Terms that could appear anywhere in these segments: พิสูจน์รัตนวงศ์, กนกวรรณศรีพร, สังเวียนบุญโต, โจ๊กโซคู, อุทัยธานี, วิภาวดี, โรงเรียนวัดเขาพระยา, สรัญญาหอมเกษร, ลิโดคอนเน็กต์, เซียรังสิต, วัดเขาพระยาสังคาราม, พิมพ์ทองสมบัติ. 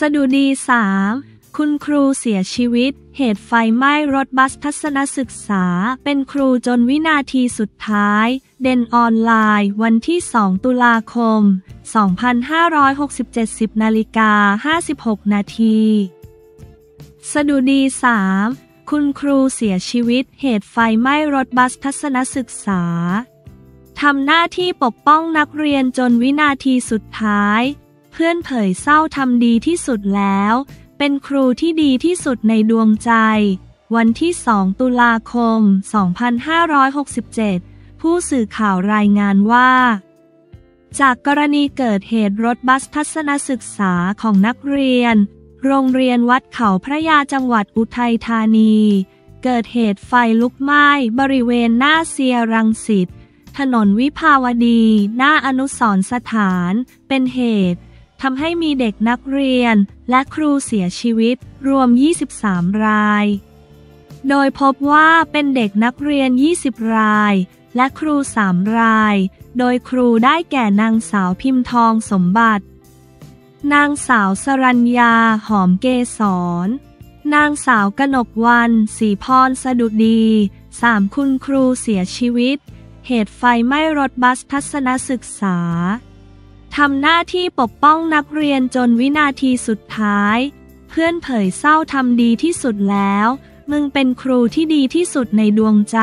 สดุดี 3 คุณครูเสียชีวิตเหตุไฟไหม้รถบัสทัศนศึกษาเป็นครูจนวินาทีสุดท้ายเด่นออนไลน์วันที่2 ตุลาคม 2567 10:56 น.สดุดี 3 คุณครูเสียชีวิตเหตุไฟไหม้รถบัสทัศนศึกษาทำหน้าที่ปกป้องนักเรียนจนวินาทีสุดท้ายเพื่อนเผยเศร้าทำดีที่สุดแล้วเป็นครูที่ดีที่สุดในดวงใจวันที่2 ตุลาคม 2567ผู้สื่อข่าวรายงานว่าจากกรณีเกิดเหตุรถบัสทัศนศึกษาของนักเรียนโรงเรียนวัดเขาพระยาจังหวัดอุทัยธานีเกิดเหตุไฟลุกไหม้บริเวณหน้าเซียรังสิตถนนวิภาวดีหน้าอนุสรณ์สถานเป็นเหตุทำให้มีเด็กนักเรียนและครูเสียชีวิตรวม23รายโดยพบว่าเป็นเด็กนักเรียน20รายและครู3รายโดยครูได้แก่นางสาวพิมพ์ทองสมบัตินางสาวสรัญญาหอมเกษรนางสาวกนกวรรณศรีพรสดุดี3คุณครูเสียชีวิตเหตุไฟไหม้รถบัสทัศนศึกษาทำหน้าที่ปกป้องนักเรียนจนวินาทีสุดท้ายเพื่อนเผยเศร้าทำดีที่สุดแล้วมึงเป็นครูที่ดีที่สุดในดวงใจ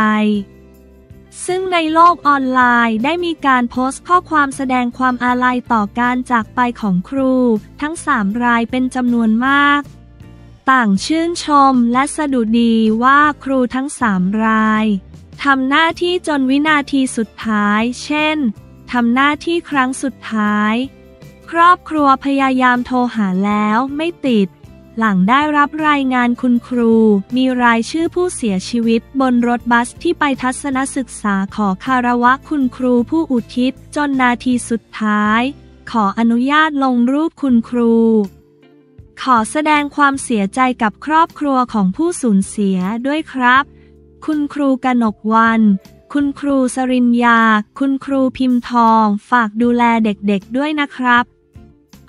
ซึ่งในโลกออนไลน์ได้มีการโพสต์ข้อความแสดงความอาลัยต่อการจากไปของครูทั้ง3รายเป็นจำนวนมากต่างชื่นชมและสดุดีว่าครูทั้ง3รายทำหน้าที่จนวินาทีสุดท้ายเช่นทำหน้าที่ครั้งสุดท้ายครอบครัวพยายามโทรหาแล้วไม่ติดหลังได้รับรายงานคุณครูมีรายชื่อผู้เสียชีวิตบนรถบัสที่ไปทัศนศึกษาขอคารวะคุณครูผู้อุทิศจนนาทีสุดท้ายขออนุญาตลงรูปคุณครูขอแสดงความเสียใจกับครอบครัวของผู้สูญเสียด้วยครับคุณครูกนกวรรณคุณครูสริญญาคุณครูพิมพ์ทองฝากดูแลเด็กๆด้วยนะครับ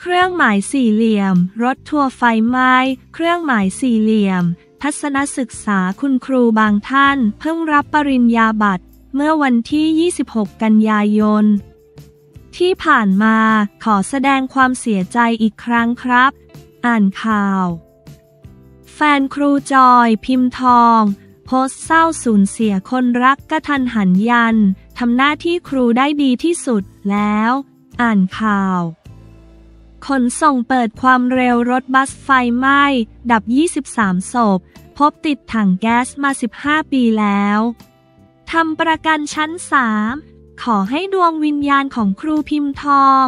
เครื่องหมายสี่เหลี่ยมรถทัวร์ไฟไหม้เครื่องหมายสี่เหลี่ยมทัศนศึกษาคุณครูบางท่านเพิ่งรับปริญญาบัตรเมื่อวันที่26 กันยายนที่ผ่านมาขอแสดงความเสียใจอีกครั้งครับอ่านข่าวแฟนครูจอยพิมพ์ทองโพสต์เศร้าสูญเสียคนรักกะทันหันยันทำหน้าที่ครูได้ดีที่สุดแล้วอ่านข่าวขนส่งเปิดความเร็วรถบัสไฟไหม้ดับ23ศพพบติดถังแก๊สมา15ปีแล้วทำประกันชั้น3ขอให้ดวงวิญญาณของครูพิมพ์ทอง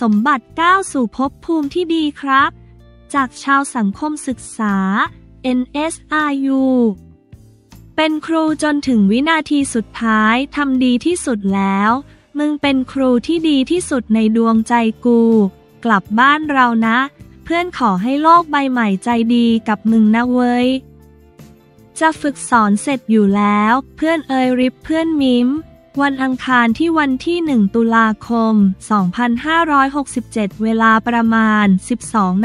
สมบัติก้าวสู่ภพภูมิที่ดีครับจากชาวสังคมศึกษา NSRUเป็นครูจนถึงวินาทีสุดท้ายทำดีที่สุดแล้วมึงเป็นครูที่ดีที่สุดในดวงใจกูกลับบ้านเรานะเพื่อนขอให้โลกใบใหม่ใจดีกับมึงนะเว้ยจะฝึกสอนเสร็จอยู่แล้วเพื่อนเอ่ยริบเพื่อนมิมวันอังคารที่วันที่1 ตุลาคม 2567เวลาประมาณ 12:00 น.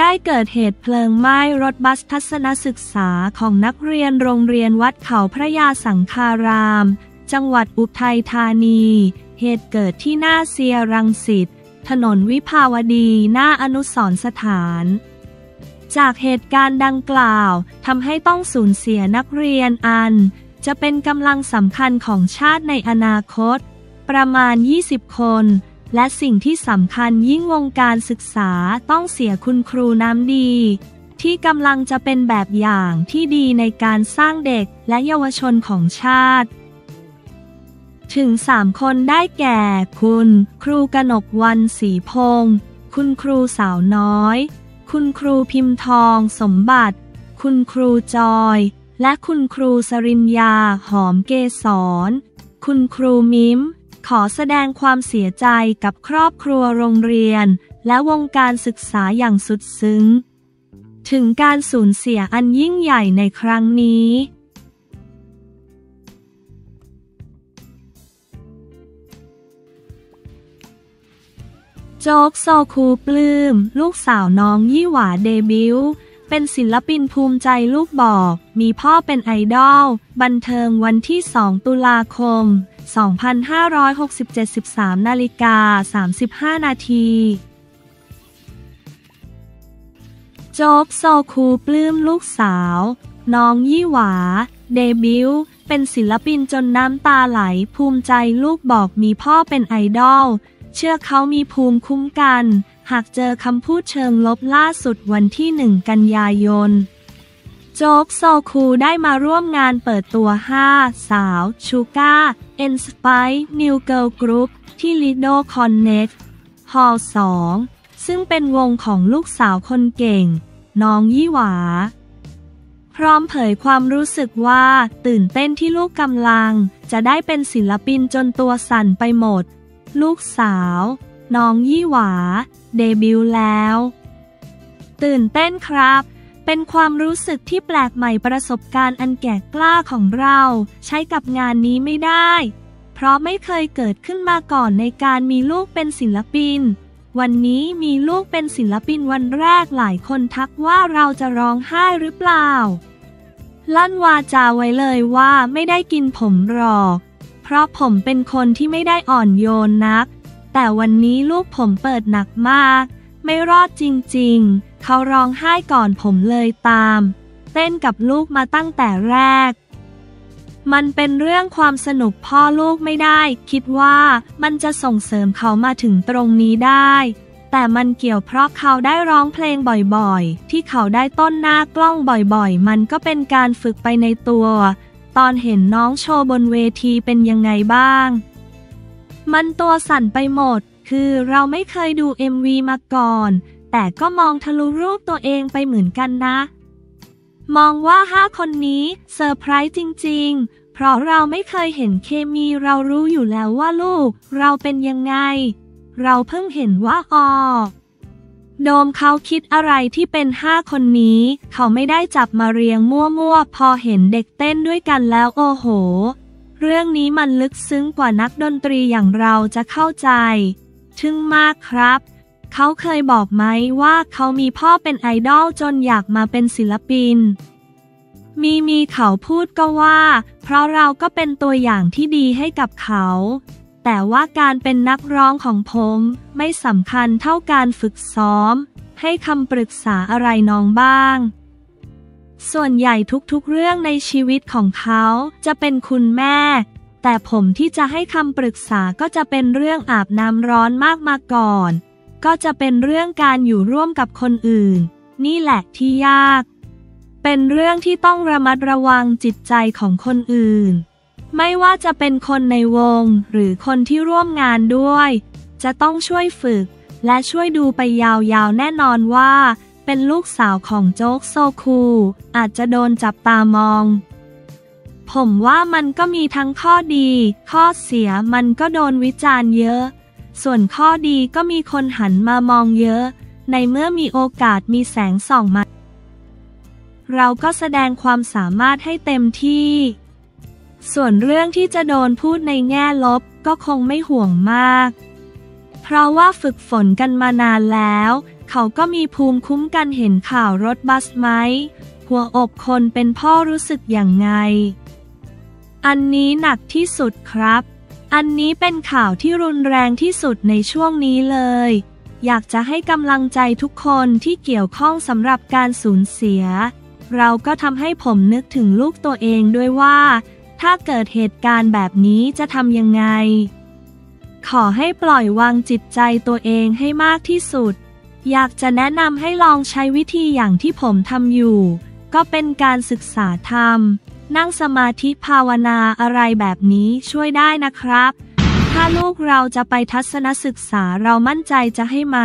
ได้เกิดเหตุเพลิงไหม้รถบัสทัศนศึกษาของนักเรียนโรงเรียนวัดเขาพระยาสังคารามจังหวัดอุทัยธานีเหตุเกิดที่หน้าเซียรังสิตถนนวิภาวดีหน้าอนุสรณ์สถานจากเหตุการณ์ดังกล่าวทำให้ต้องสูญเสียนักเรียนอันจะเป็นกำลังสำคัญของชาติในอนาคตประมาณ20คนและสิ่งที่สำคัญยิ่งวงการศึกษาต้องเสียคุณครูน้ำดีที่กำลังจะเป็นแบบอย่างที่ดีในการสร้างเด็กและเยาวชนของชาติถึง3คนได้แก่คุณครูกนกวรรณศรีพงศ์คุณครูสาวน้อยคุณครูพิมพ์ทองสมบัติคุณครูจอยและคุณครูสริญญาหอมเกษรคุณครูมิมขอแสดงความเสียใจกับครอบครัวโรงเรียนและวงการศึกษาอย่างสุดซึ้งถึงการสูญเสียอันยิ่งใหญ่ในครั้งนี้จ โจ๊กโซคูปลื้มลูกสาวน้องยี่หวาเดบิวต์เป็นศิลปินภูมิใจลูกบอกมีพ่อเป็นไอดอลบันเทิงวันที่2 ตุลาคม 2567 13:35 น.โจ๊กโซคูปลื้มลูกสาวน้องยี่หวาเดบิวต์เป็นศิลปินจนน้ำตาไหลภูมิใจลูกบอกมีพ่อเป็นไอดอลเชื่อเขามีภูมิคุ้มกันหากเจอคำพูดเชิงลบล่าสุดวันที่1 กันยายนโจ๊กโซคูได้มาร่วมงานเปิดตัว5สาวชูก้าเอ็นสไปร์นิวเกิร์ลกรุ๊ปที่ลิโดคอนเน็กต์ฮอลล์2ซึ่งเป็นวงของลูกสาวคนเก่งน้องยี่หวาพร้อมเผยความรู้สึกว่าตื่นเต้นที่ลูกกำลังจะได้เป็นศิลปินจนตัวสั่นไปหมดลูกสาวน้องยี่หวาเดบิวต์แล้วตื่นเต้นครับเป็นความรู้สึกที่แปลกใหม่ประสบการณ์อันแก่กล้าของเราใช้กับงานนี้ไม่ได้เพราะไม่เคยเกิดขึ้นมาก่อนในการมีลูกเป็นศิลปินวันนี้มีลูกเป็นศิลปินวันแรกหลายคนทักว่าเราจะร้องไห้หรือเปล่าลั่นวาจาไว้เลยว่าไม่ได้กินผมหรอกเพราะผมเป็นคนที่ไม่ได้อ่อนโยนนักแต่วันนี้ลูกผมเปิดหนักมากไม่รอดจริงๆเขาร้องไห้ก่อนผมเลยตามเต้นกับลูกมาตั้งแต่แรกมันเป็นเรื่องความสนุกพ่อลูกไม่ได้คิดว่ามันจะส่งเสริมเขามาถึงตรงนี้ได้แต่มันเกี่ยวเพราะเขาได้ร้องเพลงบ่อยๆที่เขาได้ต้นหน้ากล้องบ่อยๆมันก็เป็นการฝึกไปในตัวตอนเห็นน้องโชว์บนเวทีเป็นยังไงบ้างมันตัวสั่นไปหมดคือเราไม่เคยดู MV มาก่อนแต่ก็มองทะลุรูปตัวเองไปเหมือนกันนะมองว่า5คนนี้เซอร์ไพรส์จริงๆเพราะเราไม่เคยเห็นเคมีเรารู้อยู่แล้วว่าลูกเราเป็นยังไงเราเพิ่งเห็นว่าโดมเขาคิดอะไรที่เป็น5คนนี้เขาไม่ได้จับมาเรียงมั่วๆพอเห็นเด็กเต้นด้วยกันแล้วโอ้โหเรื่องนี้มันลึกซึ้งกว่านักดนตรีอย่างเราจะเข้าใจทึ่งมากครับเขาเคยบอกไหมว่าเขามีพ่อเป็นไอดอลจนอยากมาเป็นศิลปินมีเขาพูดก็ว่าเพราะเราก็เป็นตัวอย่างที่ดีให้กับเขาแต่ว่าการเป็นนักร้องของผมไม่สำคัญเท่าการฝึกซ้อมให้คำปรึกษาอะไรน้องบ้างส่วนใหญ่ทุกๆเรื่องในชีวิตของเขาจะเป็นคุณแม่แต่ผมที่จะให้คำปรึกษาก็จะเป็นเรื่องอาบน้ำร้อนมากมาก่อนก็จะเป็นเรื่องการอยู่ร่วมกับคนอื่นนี่แหละที่ยากเป็นเรื่องที่ต้องระมัดระวังจิตใจของคนอื่นไม่ว่าจะเป็นคนในวงหรือคนที่ร่วมงานด้วยจะต้องช่วยฝึกและช่วยดูไปยาวๆแน่นอนว่าเป็นลูกสาวของโจ๊กโซคูอาจจะโดนจับตามองผมว่ามันก็มีทั้งข้อดีข้อเสียมันก็โดนวิจารณ์เยอะส่วนข้อดีก็มีคนหันมามองเยอะในเมื่อมีโอกาสมีแสงส่องมาเราก็แสดงความสามารถให้เต็มที่ส่วนเรื่องที่จะโดนพูดในแง่ลบก็คงไม่ห่วงมากเพราะว่าฝึกฝนกันมานานแล้วเขาก็มีภูมิคุ้มกันเห็นข่าวรถบัสไหมหัวอกคนเป็นพ่อรู้สึกอย่างไงอันนี้หนักที่สุดครับอันนี้เป็นข่าวที่รุนแรงที่สุดในช่วงนี้เลยอยากจะให้กำลังใจทุกคนที่เกี่ยวข้องสำหรับการสูญเสียเราก็ทำให้ผมนึกถึงลูกตัวเองด้วยว่าถ้าเกิดเหตุการณ์แบบนี้จะทำยังไงขอให้ปล่อยวางจิตใจตัวเองให้มากที่สุดอยากจะแนะนำให้ลองใช้วิธีอย่างที่ผมทำอยู่ก็เป็นการศึกษาธรรมนั่งสมาธิภาวนาอะไรแบบนี้ช่วยได้นะครับถ้าลูกเราจะไปทัศนศึกษาเรามั่นใจจะให้ไหม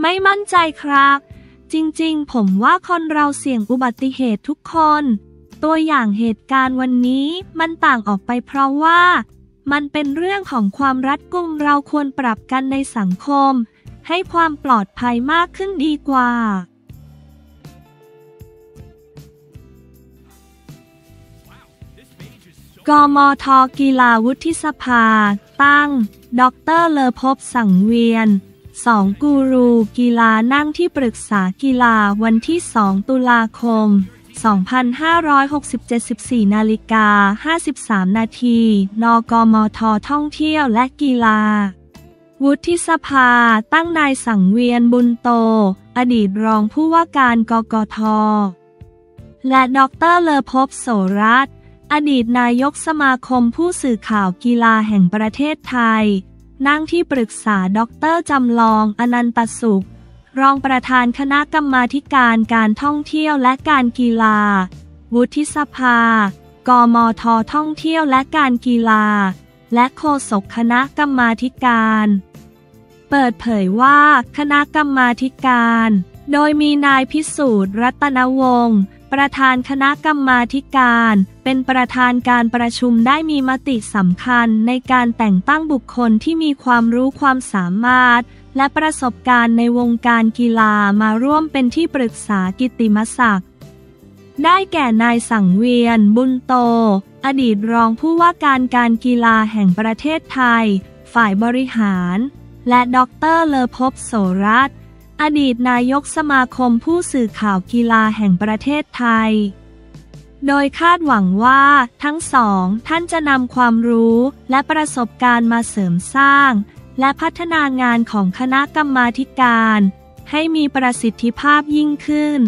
ไม่มั่นใจครับจริงๆผมว่าคนเราเสี่ยงอุบัติเหตุทุกคนตัวอย่างเหตุการณ์วันนี้มันต่างออกไปเพราะว่ามันเป็นเรื่องของความรัดกุมเราควรปรับกันในสังคมให้ความปลอดภัยมากขึ้นดีกว่ากมธ.กีฬาวุฒิสภา ตั้งดร.เลอภพสังเวียน2กูรูกีฬานั่งที่ปรึกษากีฬาวันที่2ตุลาคม2567 14:53 น.นกมท.ท่องเที่ยวและกีฬาวุฒิสภาตั้งนายสังเวียนบุญโตอดีตรองผู้ว่าการกกท.และดร.เลอภพโสรัตน์อดีตนายกสมาคมผู้สื่อข่าวกีฬาแห่งประเทศไทยนั่งที่ปรึกษาดร.จำลองอนันตสุขรองประธานคณะกรรมาธิการการท่องเที่ยวและการกีฬาวุฒิสภากมท.ท่องเที่ยวและการกีฬาและโฆษกคณะกรรมาธิการเปิดเผยว่าคณะกรรมาธิการโดยมีนายพิสูจน์รัตนวงศ์ประธานคณะกรรมาธิการเป็นประธานการประชุมได้มีมติสำคัญในการแต่งตั้งบุคคลที่มีความรู้ความสามารถและประสบการณ์ในวงการกีฬามาร่วมเป็นที่ปรึกษากิตติมศักดิ์ได้แก่นายสังเวียนบุญโตอดีตรองผู้ว่าการการกีฬาแห่งประเทศไทยฝ่ายบริหารและดร.เลอภพโสรัตน์อดีตนายกสมาคมผู้สื่อข่าวกีฬาแห่งประเทศไทยโดยคาดหวังว่าทั้งสองท่านจะนำความรู้และประสบการณ์มาเสริมสร้างและพัฒนางานของคณะกรรมาธิการให้มีประสิทธิภาพยิ่งขึ้น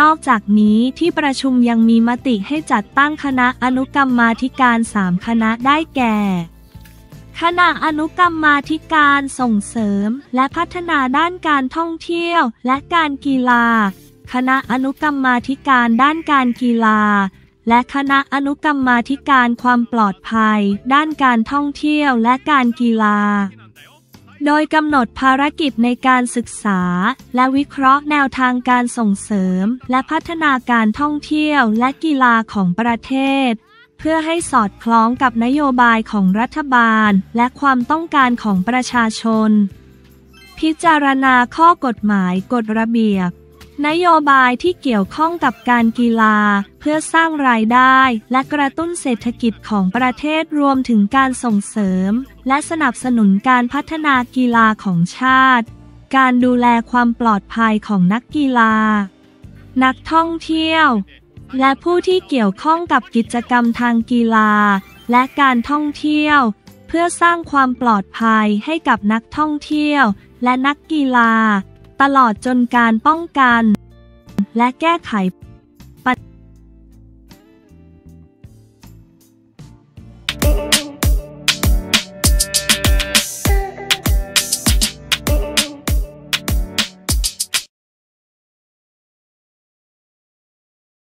นอกจากนี้ที่ประชุมยังมีมติให้จัดตั้งคณะอนุกรรมาธิการ3คณะได้แก่คณะอนุกรรมาธิการส่งเสริมและพัฒนาด้านการท่องเที่ยวและการกีฬาคณะอนุกรรมาธิการด้านการกีฬาและคณะอนุกรรมาธิการความปลอดภัยด้านการท่องเที่ยวและการกีฬาโดยกำหนดภารกิจในการศึกษาและวิเคราะห์แนวทางการส่งเสริมและพัฒนาการท่องเที่ยวและกีฬาของประเทศเพื่อให้สอดคล้องกับนโยบายของรัฐบาลและความต้องการของประชาชนพิจารณาข้อกฎหมายกฎระเบียบนโยบายที่เกี่ยวข้องกับการกีฬาเพื่อสร้างรายได้และกระตุ้นเศรษฐกิจของประเทศรวมถึงการส่งเสริมและสนับสนุนการพัฒนากีฬาของชาติการดูแลความปลอดภัยของนักกีฬานักท่องเที่ยวและผู้ที่เกี่ยวข้องกับกิจกรรมทางกีฬาและการท่องเที่ยวเพื่อสร้างความปลอดภัยให้กับนักท่องเที่ยวและนักกีฬาตลอดจนการป้องกันและแก้ไข